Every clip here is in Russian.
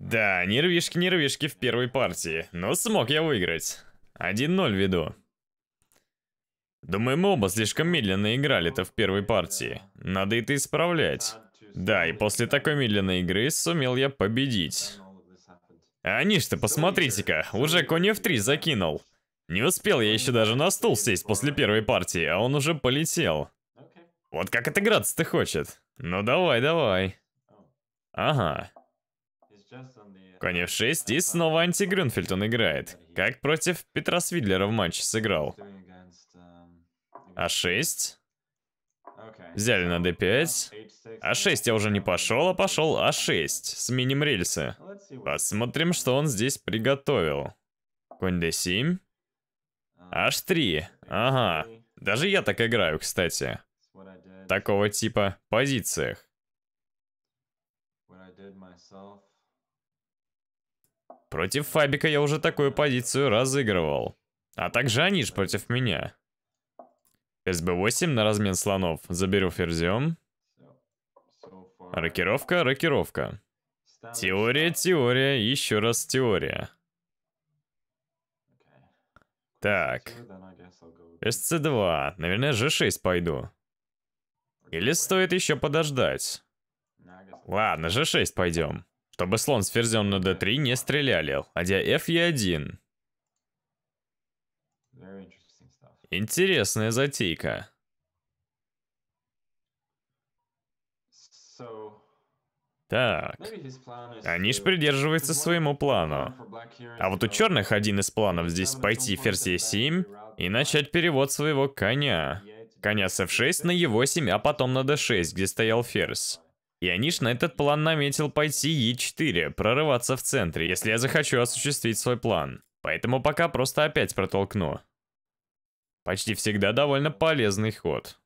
Да, нервишки в первой партии, но смог я выиграть. 1-0 веду. Думаю, мы оба слишком медленно играли-то в первой партии. Надо это исправлять. Да, и после такой медленной игры сумел я победить. Аниш, ты посмотрите-ка, уже конь f3 закинул. Не успел я еще даже на стул сесть после первой партии, а он уже полетел. Вот как отыграться-то хочет. Ну давай, давай. Ага. Конь f6, и снова анти-Грюнфельд он играет. Как против Петра Свидлера в матче сыграл. А6. Взяли на d5. А6 я уже не пошел, а пошел А6. Сменим рельсы. Посмотрим, что он здесь приготовил. Конь d7. H3. Ага. Даже я так играю, кстати. Такого типа позициях. Против Фабика я уже такую позицию разыгрывал. А также Аниш против меня. СБ8 на размен слонов. Заберу ферзем. Рокировка, рокировка. Теория, теория, еще раз теория. Так. СЦ2. Наверное, G6 пойду. Или стоит еще подождать? Ладно, G6 пойдем. Чтобы слон с ферзем на d3 не стреляли. Ладья f e1. Интересная затейка. Так. Аниш придерживается своему плану. А вот у черных один из планов здесь пойти ферзь e7 и начать перевод своего коня. Коня с f6 на e8, а потом на d6, где стоял ферзь. И Аниш на этот план наметил пойти Е4, прорываться в центре, если я захочу осуществить свой план. Поэтому пока просто опять протолкну. Почти всегда довольно полезный ход.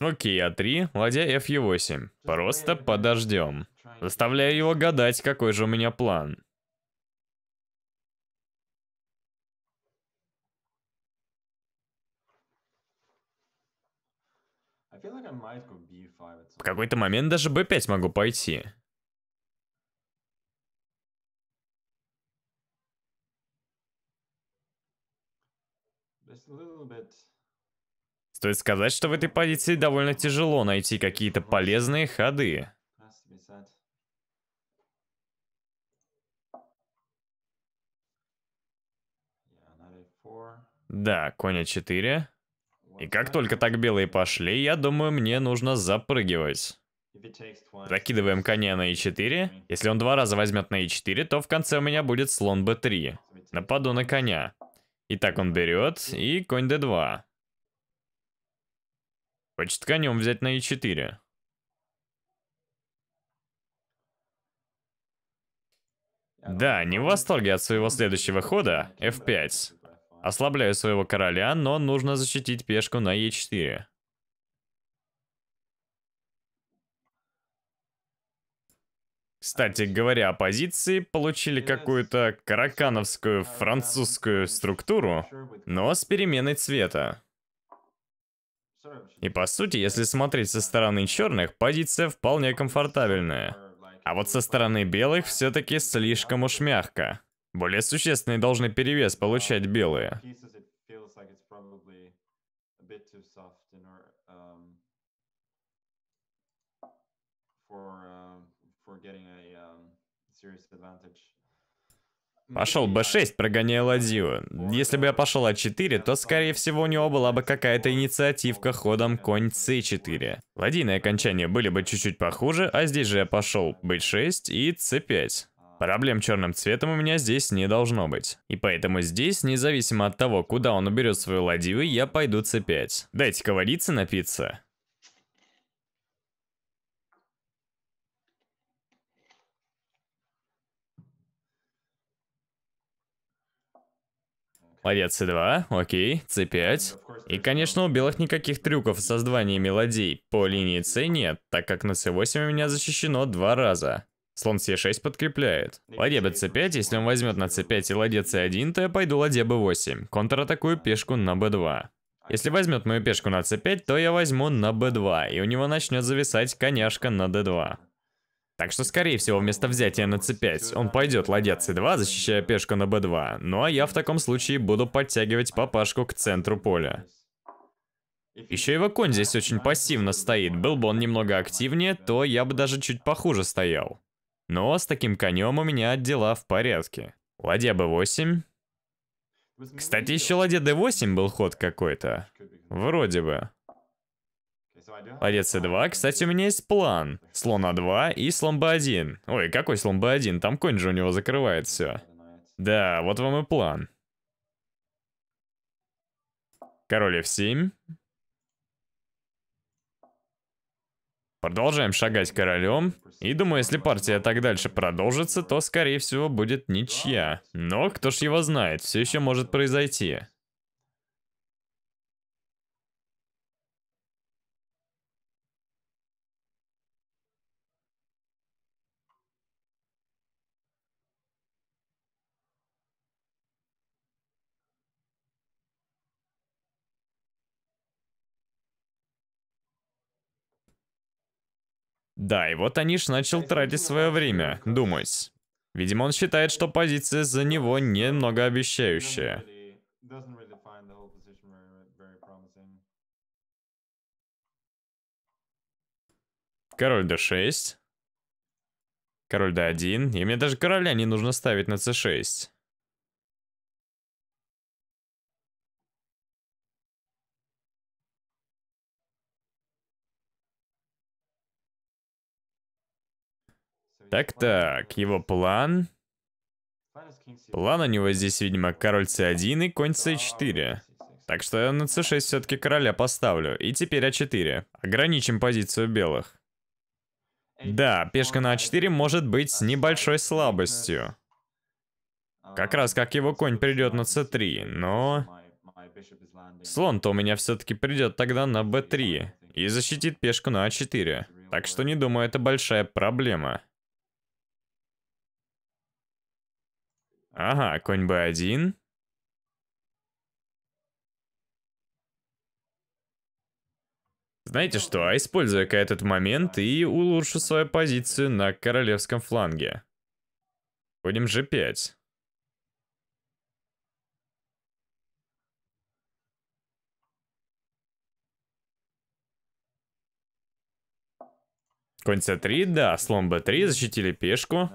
Окей, А3, ладья Фе8. Просто подождем. Заставляю его гадать, какой же у меня план. В какой-то момент даже b5 могу пойти. Стоит сказать, что в этой позиции довольно тяжело найти какие-то полезные ходы. Да, конь А4. И как только так белые пошли, я думаю, мне нужно запрыгивать. Закидываем коня на e4. Если он два раза возьмет на e4, то в конце у меня будет слон b3. Нападу на коня. Итак, он берет, и конь d2. Хочет конем взять на e4. Да, не в восторге от своего следующего хода, f5. Ослабляю своего короля, но нужно защитить пешку на e4. Кстати говоря, оппозиции получили какую-то каракановскую французскую структуру, но с переменой цвета. И по сути, если смотреть со стороны черных, позиция вполне комфортабельная. А вот со стороны белых все-таки слишком уж мягко. Более существенный должны перевес получать белые. Пошел b6, прогоняя ладью. Если бы я пошел а4, то, скорее всего, у него была бы какая-то инициативка ходом конь c4. Ладьиные окончания были бы чуть-чуть похуже, а здесь же я пошел b6 и c5. Проблем черным цветом у меня здесь не должно быть. И поэтому здесь, независимо от того, куда он уберет свою ладью, я пойду c5. Дайте-ка водицы напиться. Ладья c2, окей, c5. И, конечно, у белых никаких трюков со сдвоениями ладей по линии c нет, так как на c8 у меня защищено два раза. Слон c6 подкрепляет. Ладья bc5, если он возьмет на c5 и ладья c1, то я пойду ладья b8. Контратакую пешку на b2. Если возьмет мою пешку на c5, то я возьму на b2, и у него начнет зависать коняшка на d2. Так что, скорее всего, вместо взятия на c5, он пойдет ладья c2, защищая пешку на b2, ну а я в таком случае буду подтягивать папашку к центру поля. Еще его конь здесь очень пассивно стоит, был бы он немного активнее, то я бы даже чуть похуже стоял. Но с таким конем у меня дела в порядке. Ладья b8. Кстати, еще ладья d8 был ход какой-то. Вроде бы. Ладья c2. Кстати, у меня есть план. Слон a2 и слон b1. Ой, какой слон b1? Там конь же у него закрывает все. Да, вот вам и план. Король f7. Продолжаем шагать королем. И думаю, если партия так дальше продолжится, то, скорее всего, будет ничья. Но кто ж его знает, все еще может произойти. Да, и вот Аниш начал тратить свое время, думать. Видимо, он считает, что позиция за него не многообещающая. Король d6. Король d1. И мне даже короля не нужно ставить на c6. Так-так, его план. План у него здесь, видимо, король c1 и конь c4. Так что я на c6 все-таки короля поставлю. И теперь a4. Ограничим позицию белых. Да, пешка на a4 может быть с небольшой слабостью. Как раз как его конь придет на c3, но... Слон-то у меня все-таки придет тогда на b3 и защитит пешку на a4. Так что не думаю, это большая проблема. Ага, конь b1. Знаете что, а использую-ка этот момент и улучшу свою позицию на королевском фланге. Будем g5. Конь c3, да, слон b3, защитили пешку.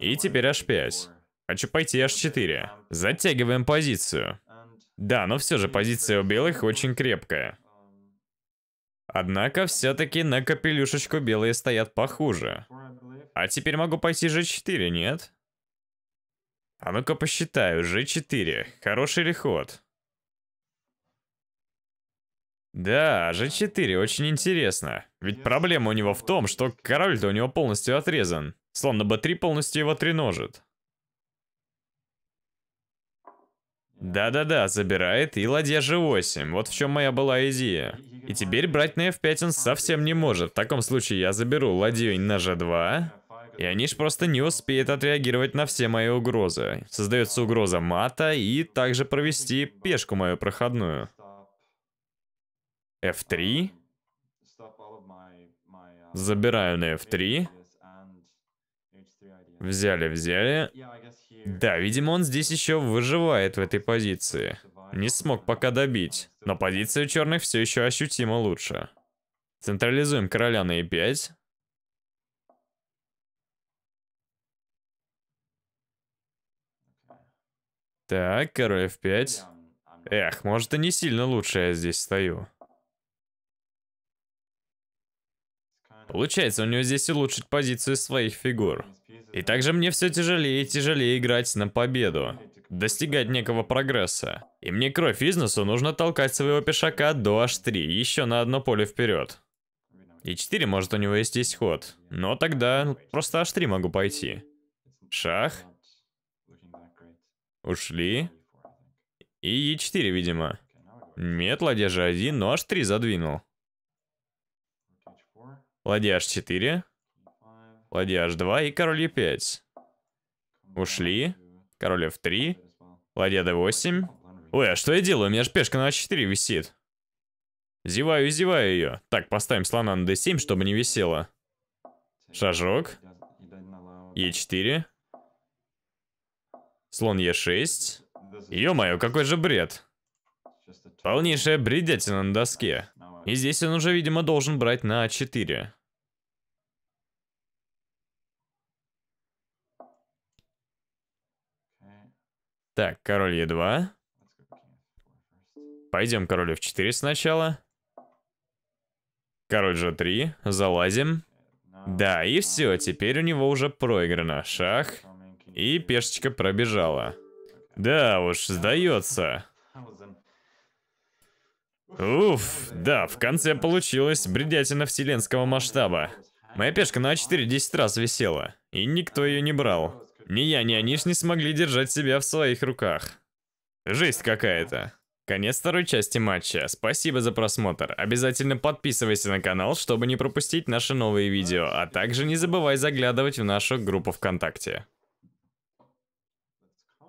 И теперь h5. Хочу пойти h4. Затягиваем позицию. Да, но все же позиция у белых очень крепкая. Однако, все-таки на капелюшечку белые стоят похуже. А теперь могу пойти g4, нет? А ну-ка посчитаю, g4. Хороший ли ход? Да, g4, очень интересно. Ведь проблема у него в том, что король-то у него полностью отрезан. Слон на b3 полностью его треножит. Да-да-да, забирает, и ладья g8. Вот в чем моя была идея. И теперь брать на f5 он совсем не может. В таком случае я заберу ладью на g2. И Аниш просто не успеет отреагировать на все мои угрозы. Создается угроза мата и также провести пешку мою проходную. f3. Забираю на f3. Взяли-взяли. Да, видимо, он здесь еще выживает в этой позиции. Не смог пока добить. Но позиция у черных все еще ощутимо лучше. Централизуем короля на e5. Так, король f5. Эх, может, и не сильно лучше я здесь стою. Получается, у него здесь улучшить позицию своих фигур. И также мне все тяжелее и тяжелее играть на победу. Достигать некого прогресса. И мне кровь из носу нужно толкать своего пешака до h3, еще на одно поле вперед. И 4 может у него есть здесь ход. Но тогда просто h3 могу пойти. Шах. Ушли. И e4, видимо. Нет, ладья g1, но h3 задвинул. Ладья h4, ладья h2 и король e5. Ушли, король f3, ладья d8, Ой, а что я делаю? У меня же пешка на А4 висит. Зеваю и зеваю ее. Так, поставим слона на d7, чтобы не висело. Шажок. Е4. Слон Е6. Ё-моё, какой же бред. Полнейшая бредятина на доске. И здесь он уже, видимо, должен брать на А4. Так, король Е2. Пойдем король F4 сначала. Король G3. Залазим. Да, и все, теперь у него уже проиграно. Шах. И пешечка пробежала. Да уж, сдается. Уф, да, в конце получилось бредятина вселенского масштаба. Моя пешка на А4 10 раз висела, и никто ее не брал. Ни я, ни Аниш не смогли держать себя в своих руках. Жесть какая-то. Конец второй части матча. Спасибо за просмотр. Обязательно подписывайся на канал, чтобы не пропустить наши новые видео, а также не забывай заглядывать в нашу группу ВКонтакте.